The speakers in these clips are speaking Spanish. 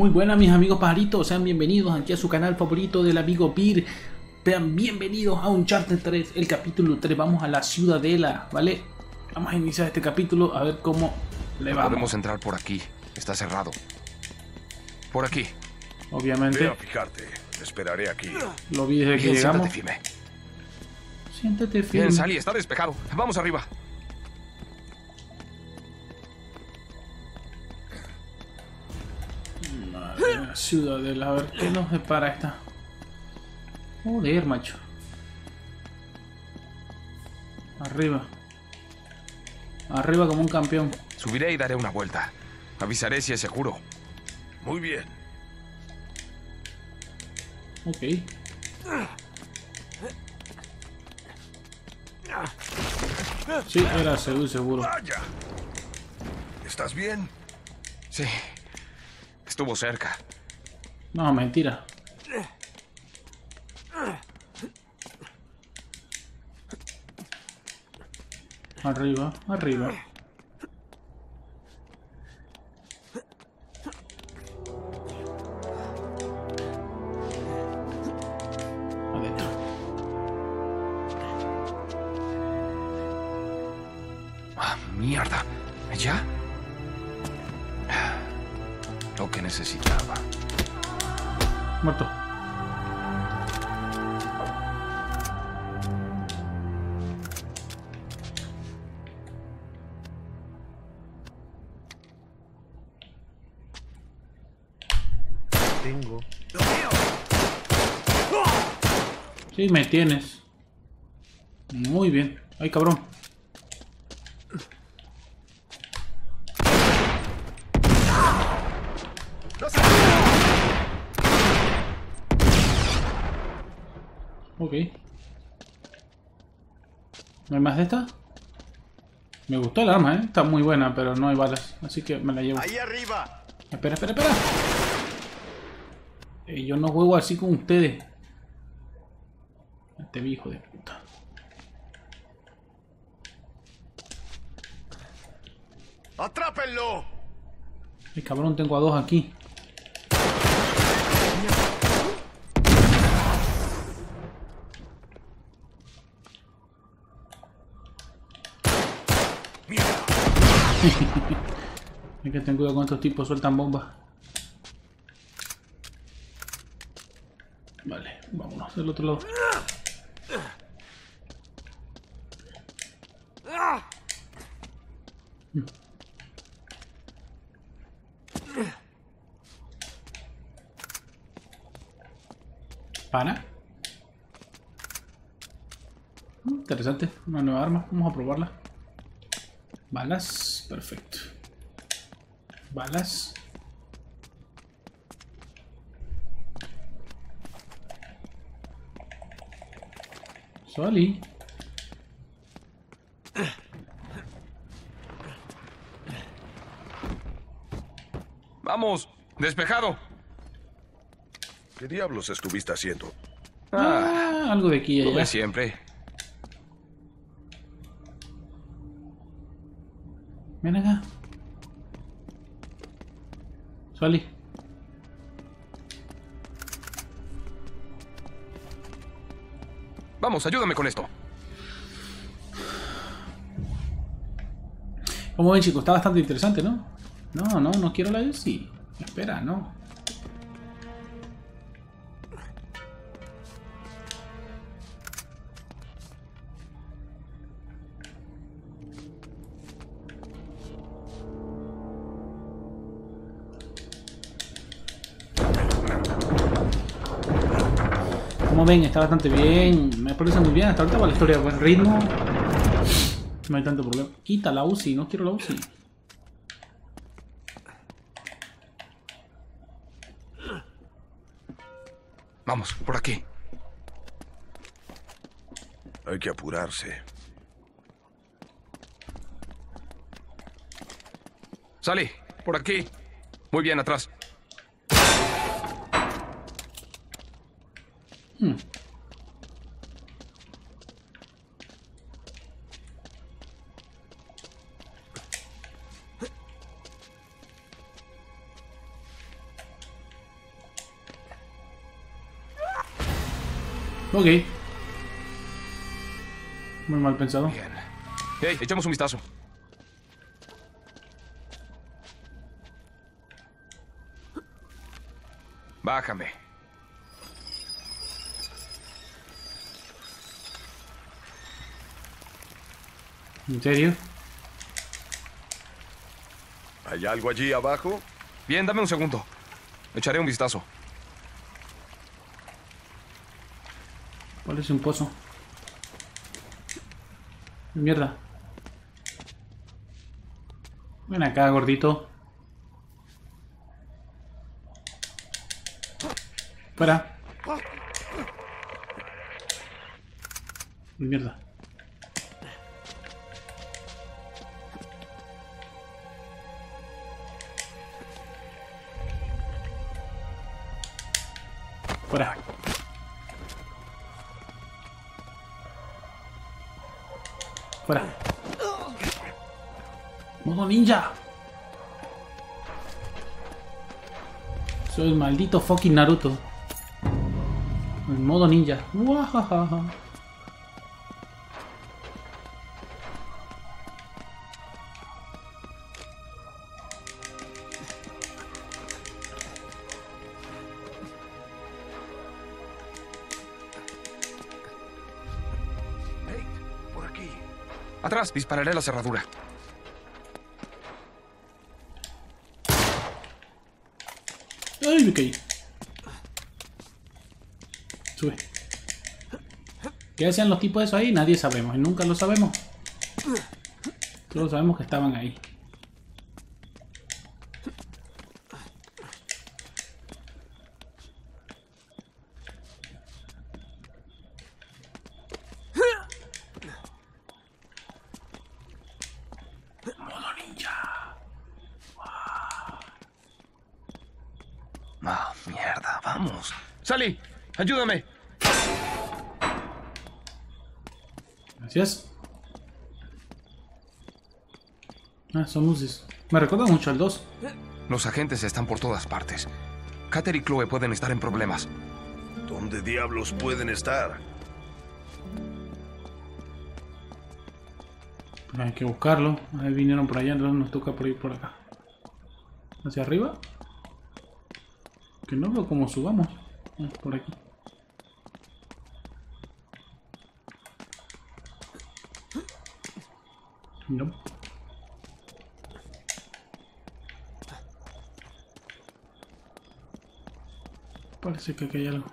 muy buenas, mis amigos pajaritos, sean bienvenidos aquí a su canal favorito del amigo Pir. Sean bienvenidos a Uncharted 3, el capítulo 3, vamos a la ciudadela, ¿vale? Vamos a iniciar este capítulo a ver cómo le vamos. No podemos entrar por aquí, está cerrado. Por aquí. Obviamente. Ve a fijarte, te esperaré aquí. Lo vi desde que llegamos. Siéntate firme. Siéntate firme. Bien, Sally, está despejado, vamos arriba. Ciudadela, a ver qué nos depara esta. Joder, macho. Arriba. Arriba como un campeón. Subiré y daré una vuelta. Avisaré si es seguro. Muy bien. Ok. Sí, era seguro. Vaya. ¿Estás bien? Sí. Estuvo cerca. No, mentira. Arriba, arriba. Adentro. Ah, mierda. ¿Ya? Lo que necesitaba. Muerto. Tengo. Sí, me tienes. Muy bien. Ay, cabrón. Ok. ¿No hay más de esta? Me gustó el arma, ¿eh? Está muy buena, pero no hay balas. Así que me la llevo. Ahí arriba. Espera, espera, espera. Yo no juego así con ustedes. Este viejo de puta. ¡Atrápenlo! El cabrón, tengo a dos aquí. Hay que tener cuidado con estos tipos, sueltan bombas. Vale, vámonos del otro lado. Para. Interesante, una nueva arma, vamos a probarla. Balas, perfecto. Balas. Sally. Vamos, despejado. ¿Qué diablos estuviste haciendo? Algo de aquí allá. Lo de siempre. Ven acá. Sally. Vamos, ayúdame con esto. Como ven, chicos, está bastante interesante, ¿no? No quiero la UCI. Espera, no. Ven, está bastante bien, me parece muy bien hasta ahorita para la historia, buen ritmo, no hay tanto problema. Quita la UCI, no quiero la UCI. Vamos, por aquí. Hay que apurarse. Sally, por aquí. Muy bien, atrás. Ok. Muy mal pensado. Bien. Hey, echemos un vistazo. Bájame. ¿En serio? ¿Hay algo allí abajo? Bien, dame un segundo. Echaré un vistazo. Parece un pozo. Mierda. Ven acá, gordito. Fuera. Mierda. Fuera. Fuera. ¡Modo ninja! Soy el maldito fucking Naruto. El modo ninja. ¡Wajajaja! Atrás, dispararé la cerradura. Ay, me caí. Sube. ¿Qué hacían los tipos de eso ahí? Nadie sabemos y nunca lo sabemos. Todos sabemos que estaban ahí. Sally, ayúdame. Gracias. Ah, son luces. Me recuerda mucho al 2. Los agentes están por todas partes. Cather y Chloe pueden estar en problemas. ¿Dónde diablos pueden estar? Hay que buscarlo. Ahí vinieron por allá, entonces nos toca por ir por acá. ¿Hacia arriba? Que no veo cómo subamos. Por aquí. No. Parece que aquí hay algo.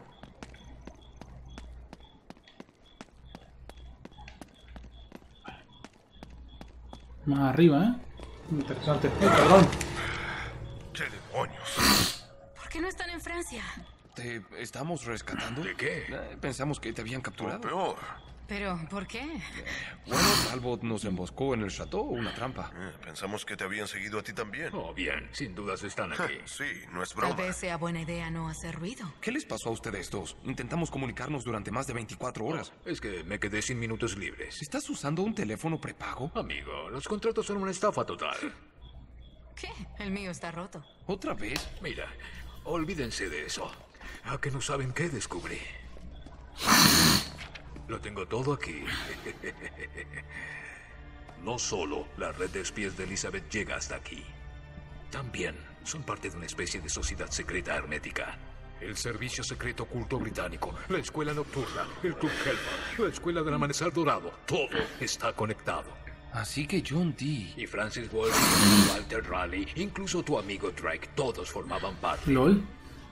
Más arriba, ¿eh? Interesante. ¡Ay, perdón! ¡Qué demonios! ¿Por qué no están en Francia? ¿Te estamos rescatando? ¿De qué? Pensamos que te habían capturado. Peor. ¿Pero por qué? Bueno, Talbot nos emboscó en el chateau, una trampa. Pensamos que te habían seguido a ti también. Oh, bien. Sin dudas están aquí. Sí, no es broma. Tal vez sea buena idea no hacer ruido. ¿Qué les pasó a ustedes dos? Intentamos comunicarnos durante más de 24 horas. Es que me quedé sin minutos libres. ¿Estás usando un teléfono prepago? Amigo, los contratos son una estafa total. ¿Qué? El mío está roto. ¿Otra vez? Mira, olvídense de eso. ¿A que no saben qué descubrí? Lo tengo todo aquí. No solo la red de espías de Elizabeth llega hasta aquí. También son parte de una especie de sociedad secreta hermética. El servicio secreto oculto británico, la escuela nocturna, el club Hellman, la escuela del amanecer dorado. Todo está conectado. Así que John Dee y Francis Walsingham, Walter Raleigh, incluso tu amigo Drake, todos formaban parte. ¿Lol?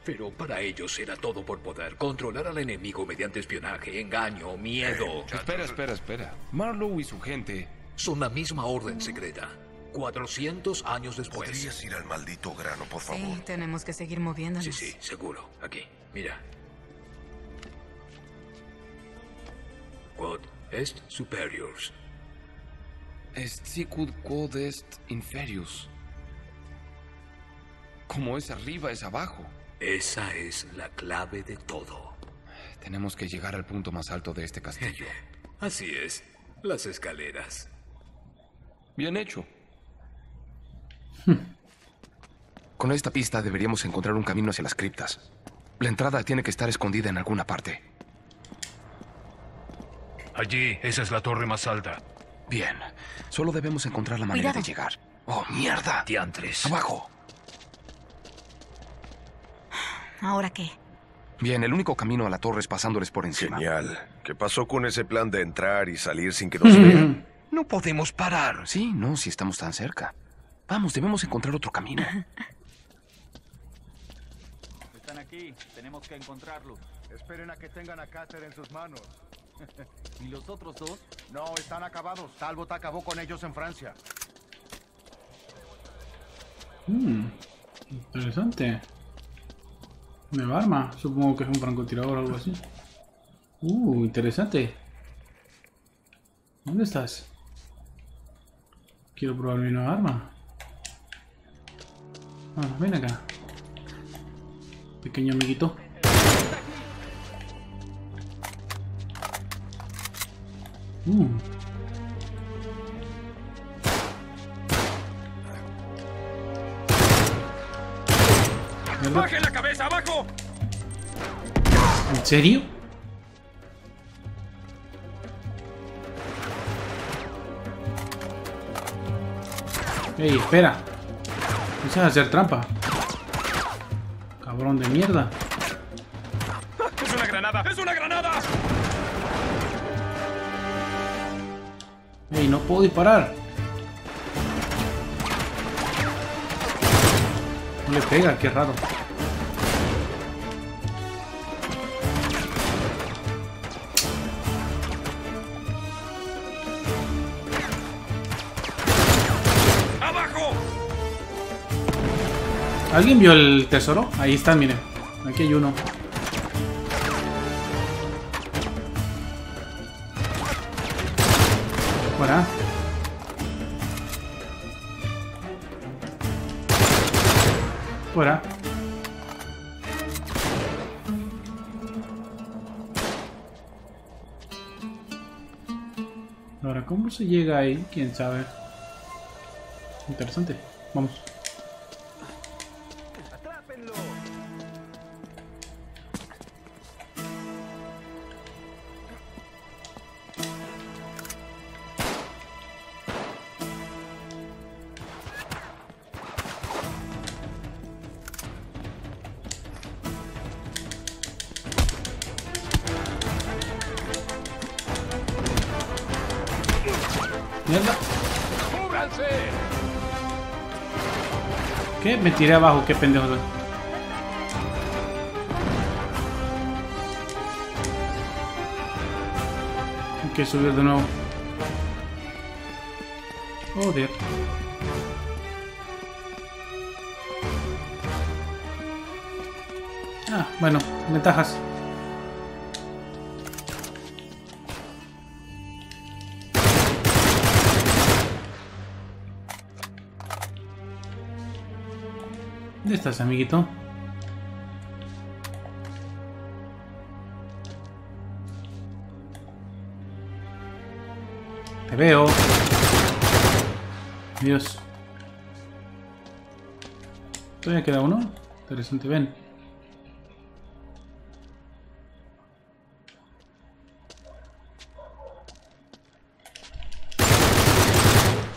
Pero para ellos era todo por poder, controlar al enemigo mediante espionaje, engaño, miedo. Espera. Marlowe y su gente son la misma orden secreta. 400 años después. ¿Podrías ir al maldito grano, por favor? Sí, tenemos que seguir moviéndonos. Sí, seguro. Aquí, mira. Quod est superiors. Est sicut quod est inferius. Como es arriba, es abajo. Esa es la clave de todo. Tenemos que llegar al punto más alto de este castillo. Así es, las escaleras. Bien hecho. Con esta pista deberíamos encontrar un camino hacia las criptas. La entrada tiene que estar escondida en alguna parte. Allí, esa es la torre más alta. Bien, solo debemos encontrar la manera de llegar. ¡Oh, mierda! ¡Diantres! ¡Abajo! ¿Ahora qué? Bien, el único camino a la torre es pasándoles por encima. Genial. ¿Qué pasó con ese plan de entrar y salir sin que nos vean? No podemos parar. Sí, no, si estamos tan cerca. Vamos, debemos encontrar otro camino. Están aquí, tenemos que encontrarlos. Esperen a que tengan a Cáter en sus manos. ¿Y los otros dos? No, están acabados. Talbot acabó con ellos en Francia. Interesante. Nueva arma. Supongo que es un francotirador o algo así. Interesante. ¿Dónde estás? Quiero probar mi nueva arma. Ah, ven acá. Pequeño amiguito. ¡Baje la cabeza abajo! ¿En serio? Ey, espera. No sabes hacer trampa. Cabrón de mierda. ¡Es una granada! ¡Es una granada! Ey, no puedo disparar. No le pega, qué raro. ¡Abajo! ¿Alguien vio el tesoro? Ahí está, miren. Aquí hay uno. Fuera. Ahora, ¿cómo se llega ahí? ¿Quién sabe? Interesante. Vamos. ¡Atrápenlo! ¿Qué? Me tiré abajo, qué pendejo. Hay que subir de nuevo. Joder. Ah, bueno, ventajas. ¿Dónde estás, amiguito? Te veo. Dios. Todavía queda uno. Interesante, ven.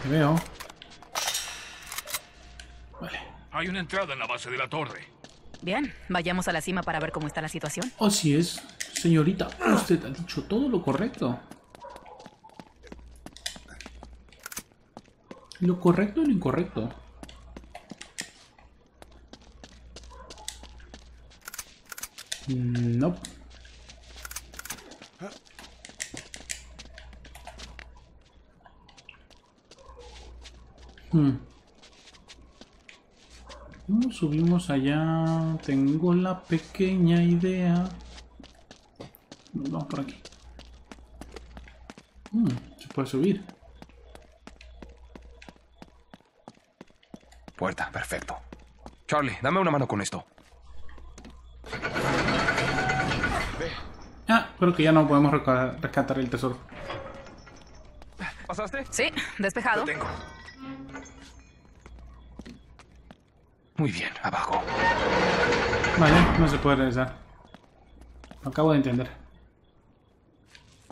Te veo. Hay una entrada en la base de la torre. Bien, vayamos a la cima para ver cómo está la situación. Así es, señorita. Usted ha dicho todo lo correcto. Lo correcto y lo incorrecto. No. ¿Cómo subimos allá? Tengo la pequeña idea. Nos vamos por aquí. Se puede subir. Puerta, perfecto. Charlie, dame una mano con esto. Ah, creo que ya no podemos rescatar el tesoro. ¿Pasaste? Sí, despejado. Lo tengo. Muy bien, abajo. Vale, no se puede regresar. Lo acabo de entender.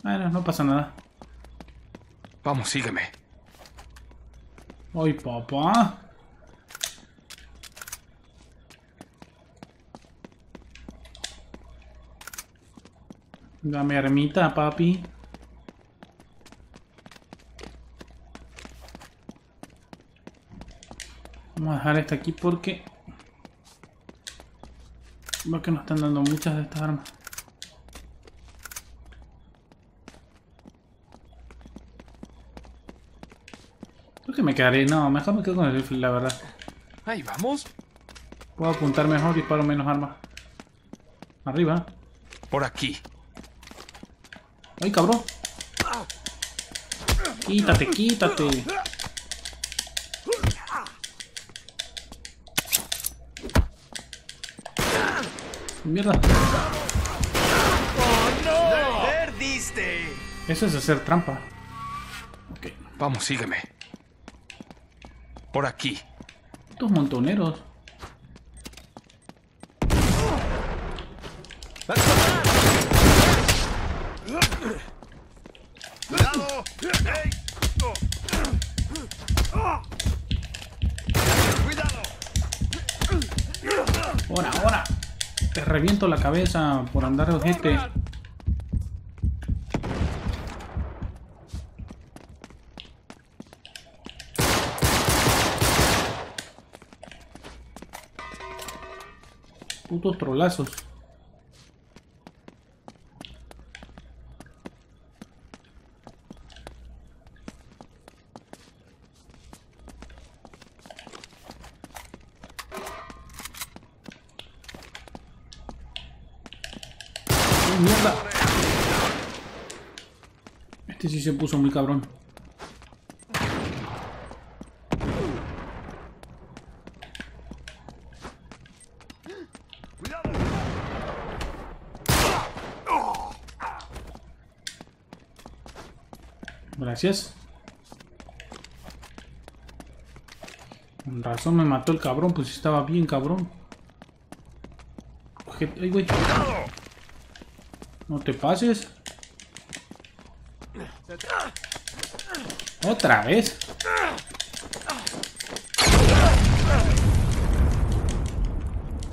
Bueno, no pasa nada. Vamos, sígueme. ¡Ay, papá! Dame armita, papi. Vamos a dejar esta aquí porque... Veo que nos están dando muchas de estas armas. Creo que me quedaré... No, mejor me quedo con el rifle, la verdad. Ahí vamos. Puedo apuntar mejor, disparo menos armas. Arriba. Por aquí. ¡Ay, cabrón! ¡Quítate, quítate! ¡Mierda! ¡Oh, no! ¡Perdiste! Eso es hacer trampa. Ok. Vamos, sígueme. Por aquí. Estos montoneros. Ahora, ahora. Te reviento la cabeza por andar de ojete. Putos trolazos. ¡Mierda! Este sí se puso muy cabrón. Gracias. Con razón me mató el cabrón, pues estaba bien cabrón. ¡Ay, güey! No te pases. Otra vez.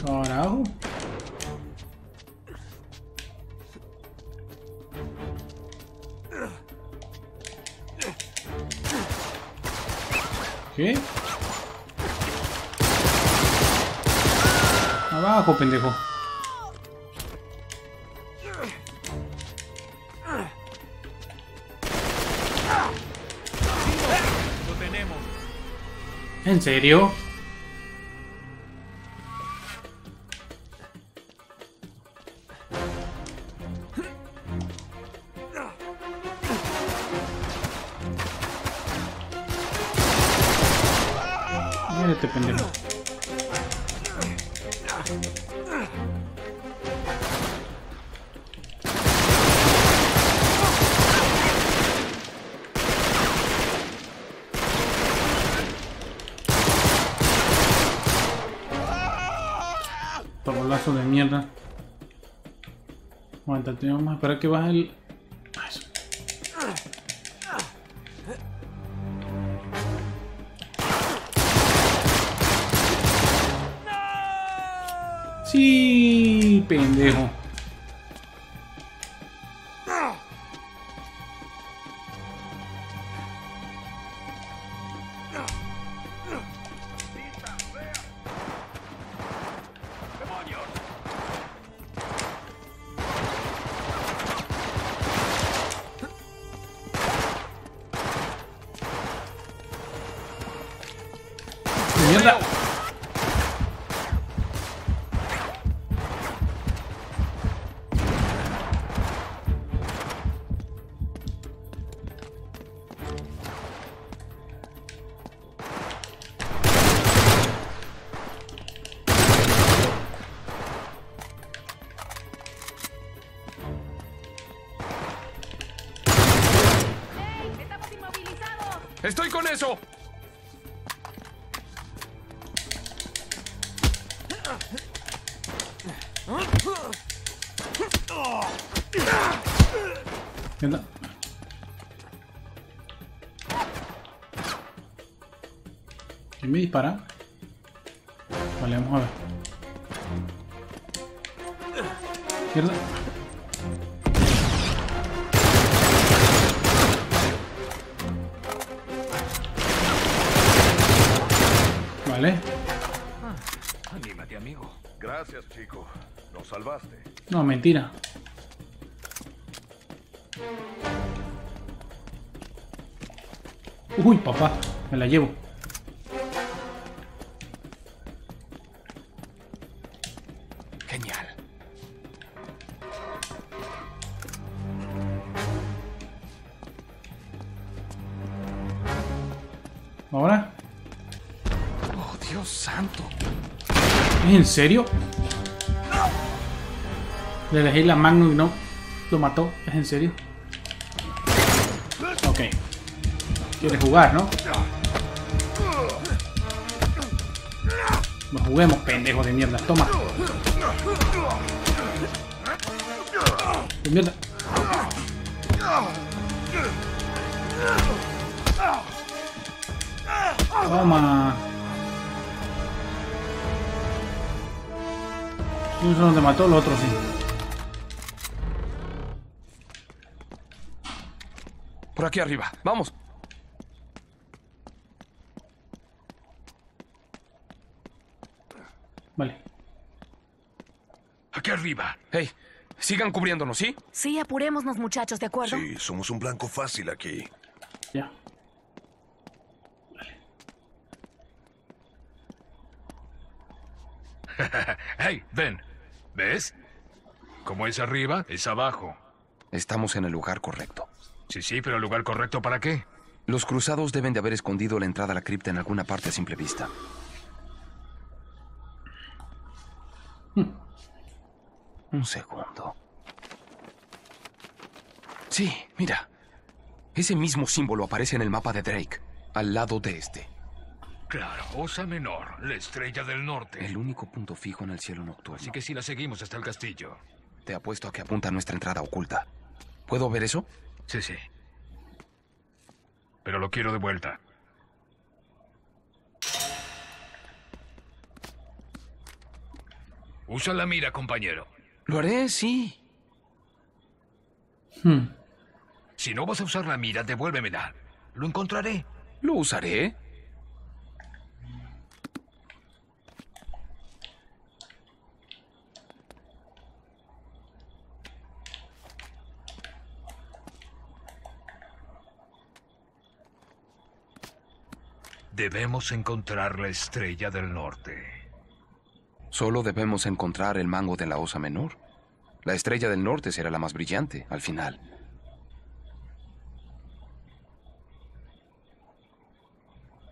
Carajo. ¿Qué? Abajo, pendejo. ¿En serio? Mírate, pendejo. Torolazo de mierda. Aguanta, tenemos que esperar que baje el... Eso. Sí, pendejo. ¡Estoy con eso! ¿Quién me dispara? Vale, vamos a ver. Mierda. Vale. Anímate, amigo. Gracias, chico. Nos salvaste. No, mentira. Uy, papá. Me la llevo. Genial. ¿Ahora? Oh, Dios santo. ¿Es en serio? Le dejé la mano y no lo mató. ¿Es en serio? Ok. Quieres jugar, ¿no? Pues juguemos, pendejo de mierda. Toma. De mierda. Toma. Uno solo te mató, el otro sí. Por aquí arriba, vamos. Vale. Aquí arriba. Hey, sigan cubriéndonos, ¿sí? Sí, apurémonos, muchachos, ¿de acuerdo? Sí, somos un blanco fácil aquí. Ya. Vale. Hey, ven. ¿Ves? Como es arriba, es abajo. Estamos en el lugar correcto. Sí, sí, pero ¿el lugar correcto para qué? Los cruzados deben de haber escondido la entrada a la cripta en alguna parte a simple vista. Un segundo. Sí, mira. Ese mismo símbolo aparece en el mapa de Drake, al lado de este. Claro, Osa Menor, la estrella del norte. El único punto fijo en el cielo nocturno. Así que sí la seguimos hasta el castillo. Te apuesto a que apunta a nuestra entrada oculta. ¿Puedo ver eso? Sí, sí. Pero lo quiero de vuelta. Usa la mira, compañero. Lo haré, sí. Si no vas a usar la mira, devuélvemela. Lo encontraré. Lo usaré. Debemos encontrar la estrella del norte. Solo debemos encontrar el mango de la Osa Menor. La estrella del norte será la más brillante al final.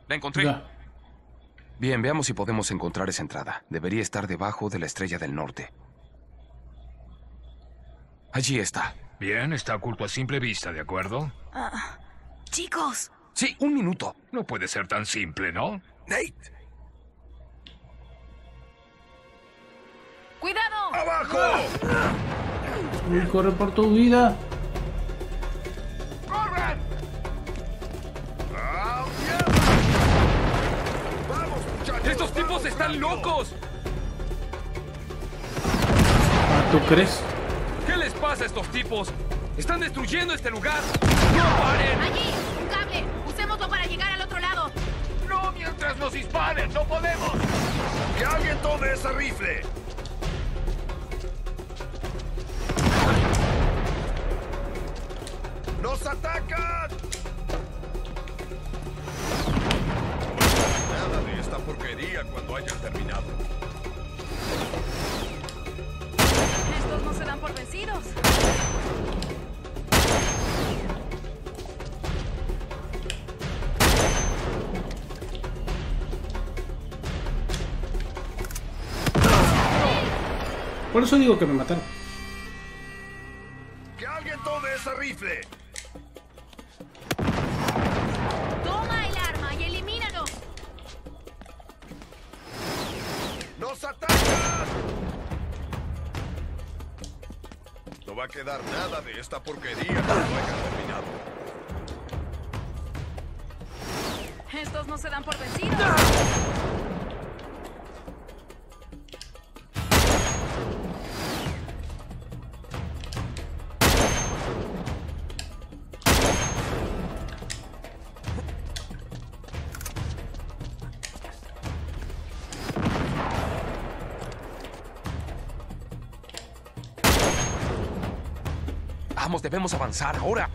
La encontré. Ya. Bien, veamos si podemos encontrar esa entrada. Debería estar debajo de la estrella del norte. Allí está. Bien, está oculto a simple vista, ¿de acuerdo? Chicos. Sí, un minuto. No puede ser tan simple, ¿no? Nate. ¡Cuidado! ¡Abajo! ¡Corre por tu vida! ¡Corren! ¡Vamos, muchachos! ¡Estos tipos están locos! ¿Tú crees? ¿Qué les pasa a estos tipos? ¡Están destruyendo este lugar! ¡No paren! ¡Allí! ¡Un cable! ¡Usémoslo para llegar al otro lado! ¡No mientras nos disparen! ¡No podemos! ¡Que alguien tome ese rifle! ¡Nos atacan! Nada de esta porquería cuando hayan terminado. Estos no se dan por vencidos. Por eso digo que me mataron. ¡Que alguien tome ese rifle! ¡Toma el arma y elimínalo! ¡Nos atacan! va a quedar nada de esta porquería que no haya terminado. Estos no se dan por vencidos. Vamos, debemos avanzar ahora.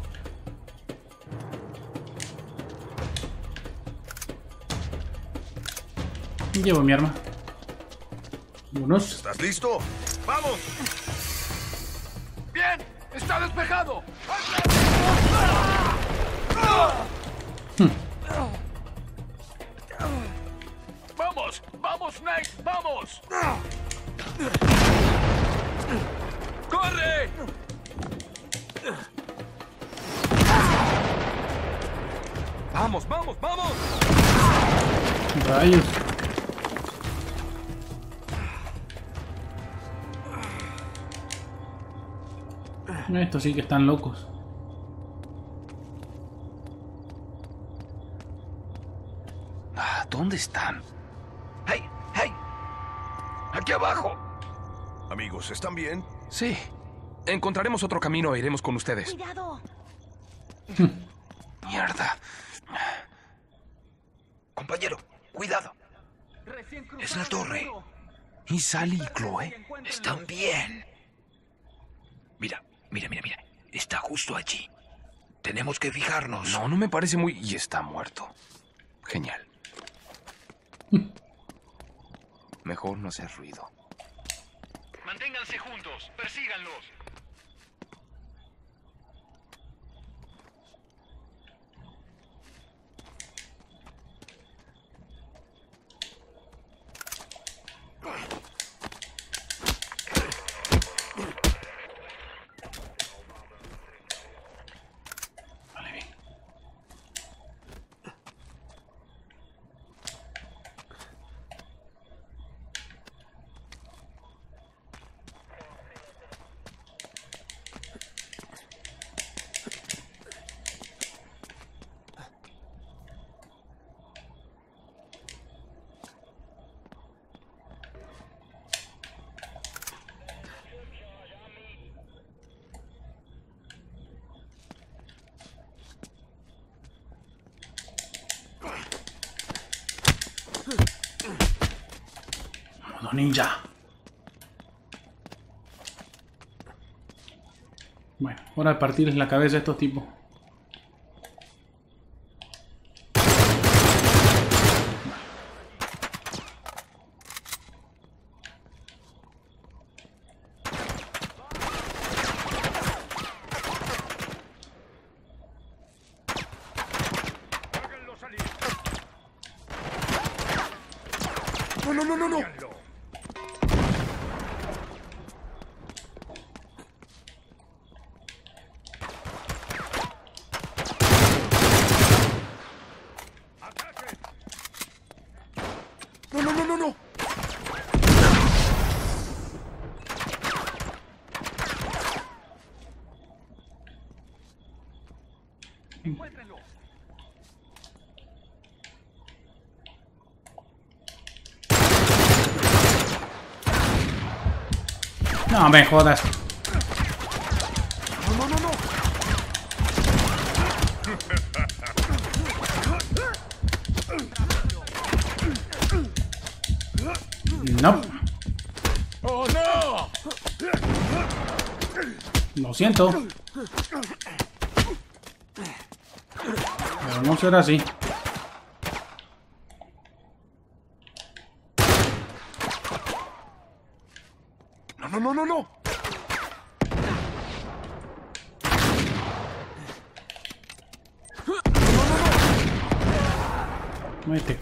Llevo mi arma. Vámonos. ¿Estás listo? ¡Vamos! ¡Bien! ¡Está despejado! ¡Vamos! ¡Vamos, Snake! ¡Vamos! ¡Corre! ¡Vamos, vamos, vamos! ¡Rayos! Estos sí que están locos. ¿Dónde están? ¡Hey! ¡Hey! ¡Aquí abajo! Amigos, ¿están bien? Sí. Encontraremos otro camino e iremos con ustedes. ¡Cuidado! ¡Mierda! Compañero, cuidado. Es la torre. ¿Y Sally y Chloe? Están bien. Mira, mira, mira, mira. Está justo allí. Tenemos que fijarnos. No, no me parece muy... Y está muerto. Genial. Mejor no hacer ruido. Manténganse juntos. Persíganlos. Vale, bien. Ninja. Bueno, hora de partirles la cabeza a estos tipos. No me jodas. No, no, no, no. No. Oh, no. Lo siento. Pero no será así. Este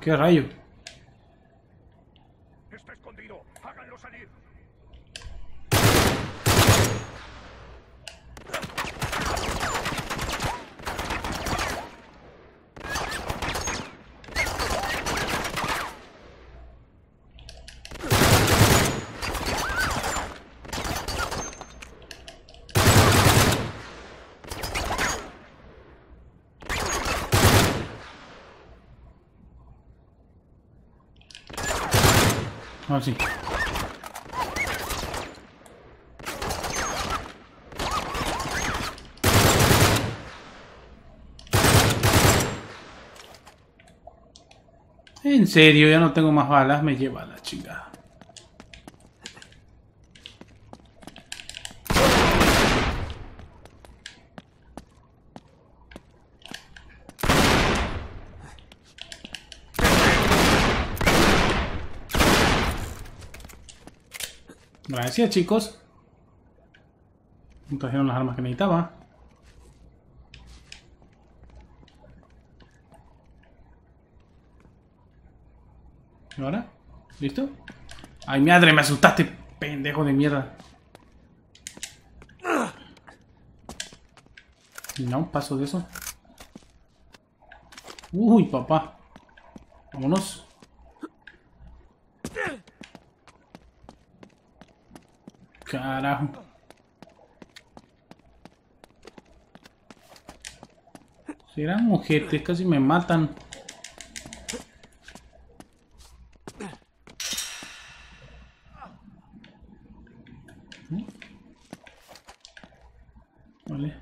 ¿Qué rayo? Está escondido. Háganlo salir. Ah, sí. En serio, ya no tengo más balas, me lleva la chingada. Gracias, chicos. Me trajeron las armas que necesitaba. ¿Y ahora? ¿Listo? ¡Ay, madre! Me asustaste, pendejo de mierda. No, paso de eso. Uy, papá. Vámonos. Carajo. Serán mujeres, casi me matan. Vale.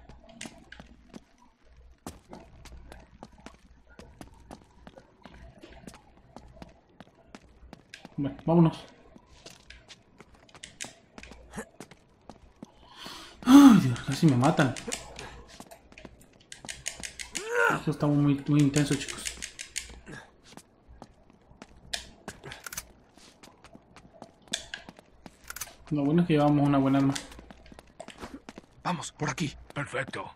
Bueno, vámonos. Casi me matan. Esto está muy intenso, chicos. Lo bueno es que llevamos una buena arma. Vamos, por aquí. Perfecto.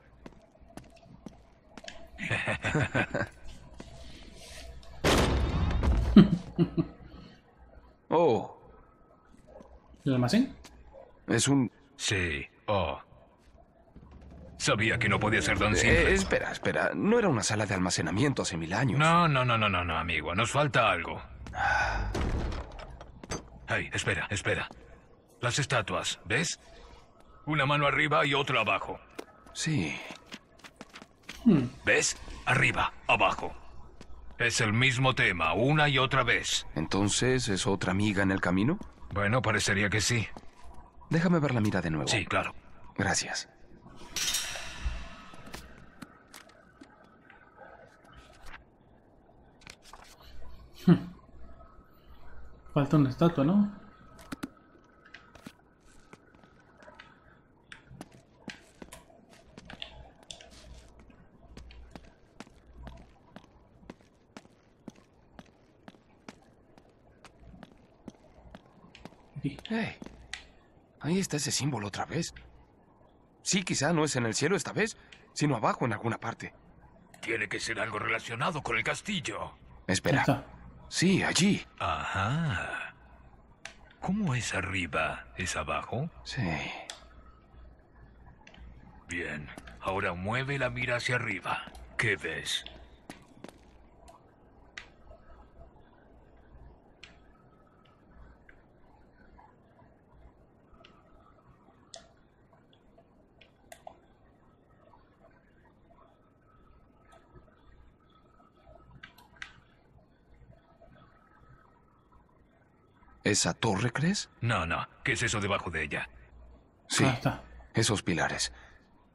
Oh. ¿El almacén? Es un... Sí. Oh. Sabía que no podía ser tan simple. Espera. ¿No era una sala de almacenamiento hace 1000 años? No, amigo. Nos falta algo. Hey, espera. Las estatuas, ¿ves? Una mano arriba y otra abajo. Sí. ¿Ves? Arriba, abajo. Es el mismo tema, una y otra vez. ¿Entonces es otra amiga en el camino? Bueno, parecería que sí. Déjame ver la mira de nuevo. Sí, claro. Gracias. Falta una estatua, ¿no? Sí. Hey, ahí está ese símbolo otra vez. Sí, quizá no es en el cielo esta vez, sino abajo en alguna parte. Tiene que ser algo relacionado con el castillo. Espera. Sí, allí. Ajá. ¿Cómo es arriba? ¿Es abajo? Sí. Bien. Ahora mueve la mira hacia arriba. ¿Qué ves? ¿Esa torre, crees? No. ¿Qué es eso debajo de ella? Sí, esos pilares.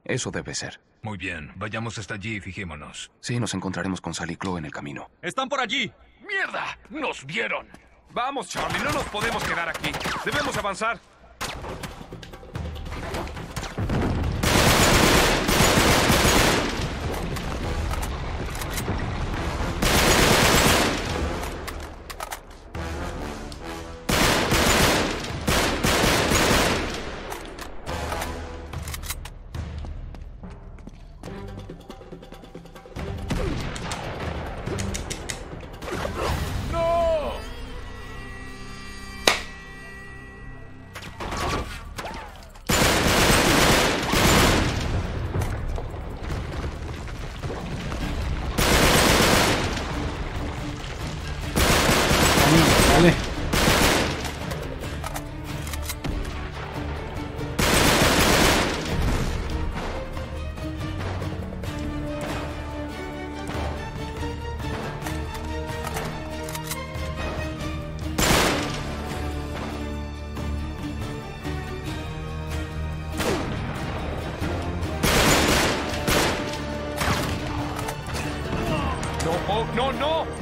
Eso debe ser. Muy bien, vayamos hasta allí y fijémonos. Sí, nos encontraremos con Sally y Chloe en el camino. ¡Están por allí! ¡Mierda! ¡Nos vieron! Vamos, Charlie, no nos podemos quedar aquí. Debemos avanzar. No.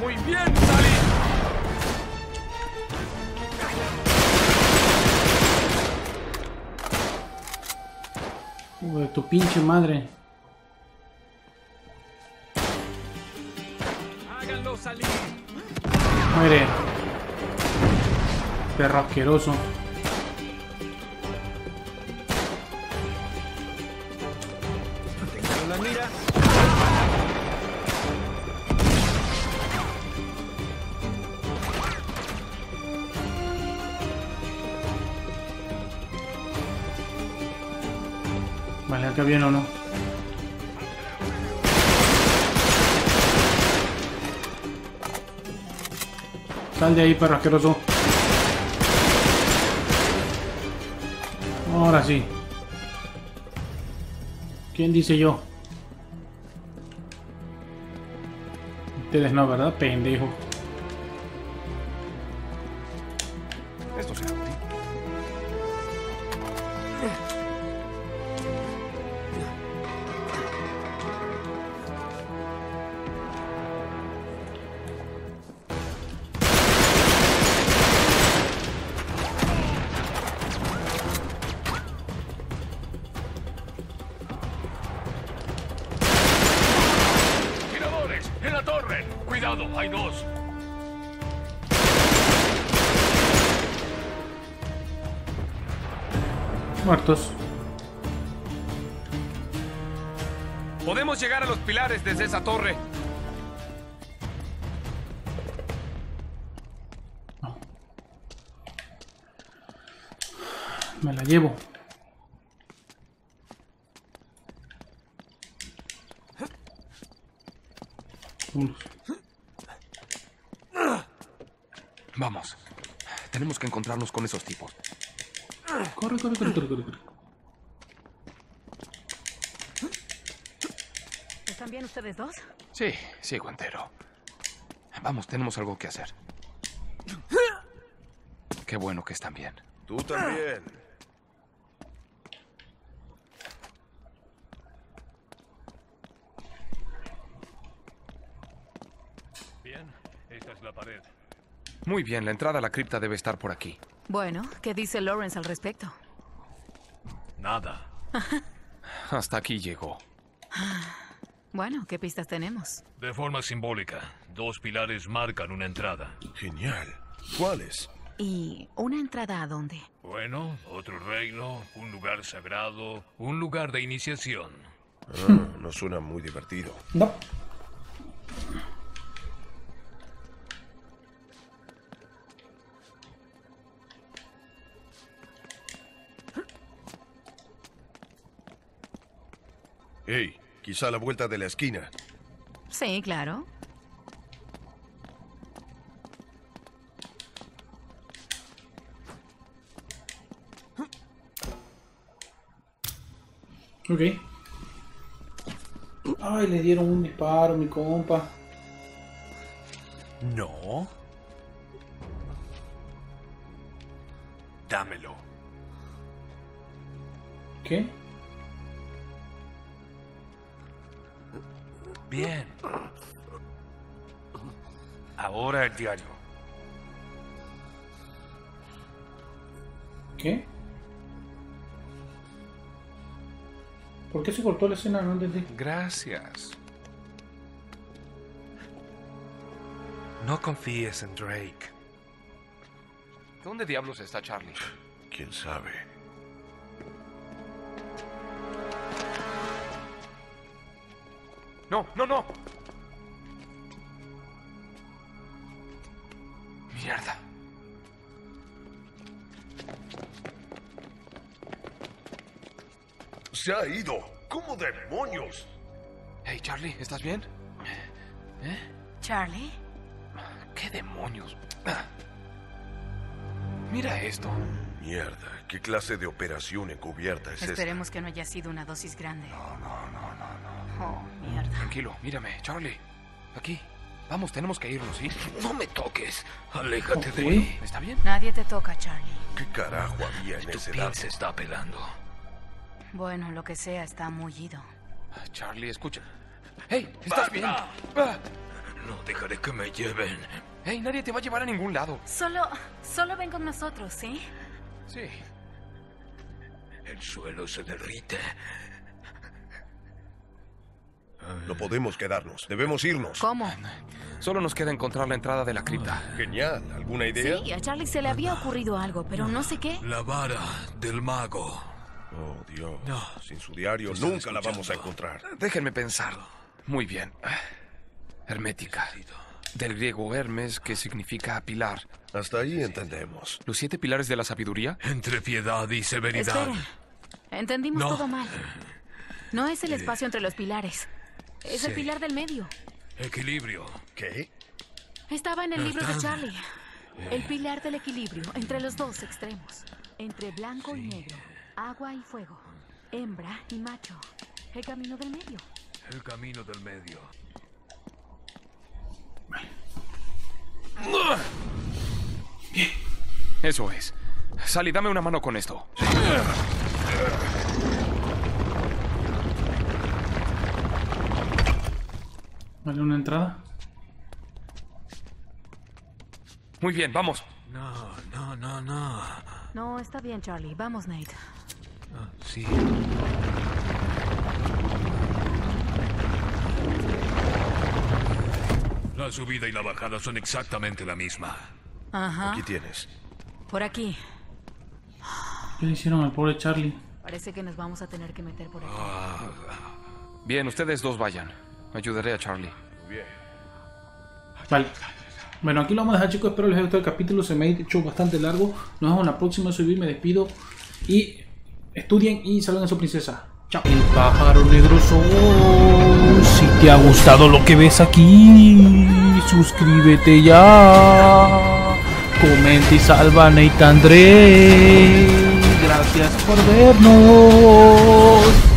muy bien, Sally. Uy, tu pinche madre. Háganlo salir. Muere. Perro asqueroso. Vale, acá viene o no. Sal de ahí, perro asqueroso. Ahora sí. ¿Quién dice yo? Ustedes no, ¿verdad? Pendejo. Esto será útil. Hay dos. Muertos. Podemos llegar a los pilares desde esa torre. No. Me la llevo. Vamos, tenemos que encontrarnos con esos tipos. Corre, corre, corre, corre, corre, corre. ¿Están bien ustedes dos? Sí, sigo entero. Vamos, tenemos algo que hacer. Qué bueno que están bien. Tú también. Bien, esta es la pared. Muy bien, la entrada a la cripta debe estar por aquí. Bueno, ¿qué dice Lawrence al respecto? Nada. Hasta aquí llegó. Bueno, ¿qué pistas tenemos? De forma simbólica, dos pilares marcan una entrada. Genial. ¿Cuáles? ¿Y una entrada a dónde? Bueno, otro reino, un lugar sagrado, un lugar de iniciación. Ah, no suena muy divertido. No. Hey, quizá a la vuelta de la esquina. Sí, claro. Ok. Ay, le dieron un disparo, mi compa. No. Dámelo. ¿Qué? Bien. Ahora el diario. ¿Qué? ¿Por qué se cortó la escena? No entendí. Gracias. No confíes en Drake. ¿Dónde diablos está Charlie? ¿Quién sabe? No, no, no. Mierda. Se ha ido. ¿Cómo demonios? Hey, Charlie, ¿estás bien? ¿Eh? ¿Charlie? ¿Qué demonios? Mira esto. Mierda, ¿qué clase de operación encubierta es esta? Esperemos que no haya sido una dosis grande. No, no, no, no, no. Oh. Tranquilo, mírame, Charlie. Aquí. Vamos, tenemos que irnos, ¿sí? No me toques. Aléjate de mí. ¿Está bien? Nadie te toca, Charlie. ¿Qué carajo había en ese lado? Se está pelando. Bueno, lo que sea, está mullido. Charlie, escucha. ¡Hey! ¿Estás bien? No dejaré que me lleven. Hey, nadie te va a llevar a ningún lado. Solo ven con nosotros, ¿sí? Sí. El suelo se derrite. No podemos quedarnos. Debemos irnos. ¿Cómo? Solo nos queda encontrar la entrada de la cripta. Genial. ¿Alguna idea? Sí, a Charlie se le había ocurrido algo, pero no sé qué. La vara del mago. Oh, Dios. No. Sin su diario nunca la vamos a encontrar. Déjenme pensarlo. Muy bien. Hermética. Del griego Hermes, que significa pilar. Hasta ahí entendemos. ¿Los 7 pilares de la sabiduría? Entre piedad y severidad. Esperen. Entendimos todo mal. No es el espacio entre los pilares. Es el pilar del medio. Equilibrio. ¿Qué? Estaba en el libro de Charlie. El pilar del equilibrio, entre los dos extremos. Entre blanco y negro, agua y fuego, hembra y macho. El camino del medio. El camino del medio. Eso es. Sally, dame una mano con esto. Vale, una entrada. Muy bien, vamos. No. No, está bien, Charlie. Vamos, Nate. Ah, sí. La subida y la bajada son exactamente la misma. Ajá. Aquí tienes. Por aquí. ¿Qué le hicieron al pobre Charlie? Parece que nos vamos a tener que meter por aquí. Bien, ustedes dos vayan. Ayudaré a Charlie. Vale. Bueno, aquí lo vamos a dejar, chicos. Espero les haya gustado el capítulo. Se me ha hecho bastante largo. Nos vemos en la próxima. Soy Bill, me despido. Y estudien y saluden a su princesa. Chao. El pájaro negro soy. Si te ha gustado lo que ves aquí, suscríbete ya. Comenta y salva a Nathan Drake. Gracias por vernos.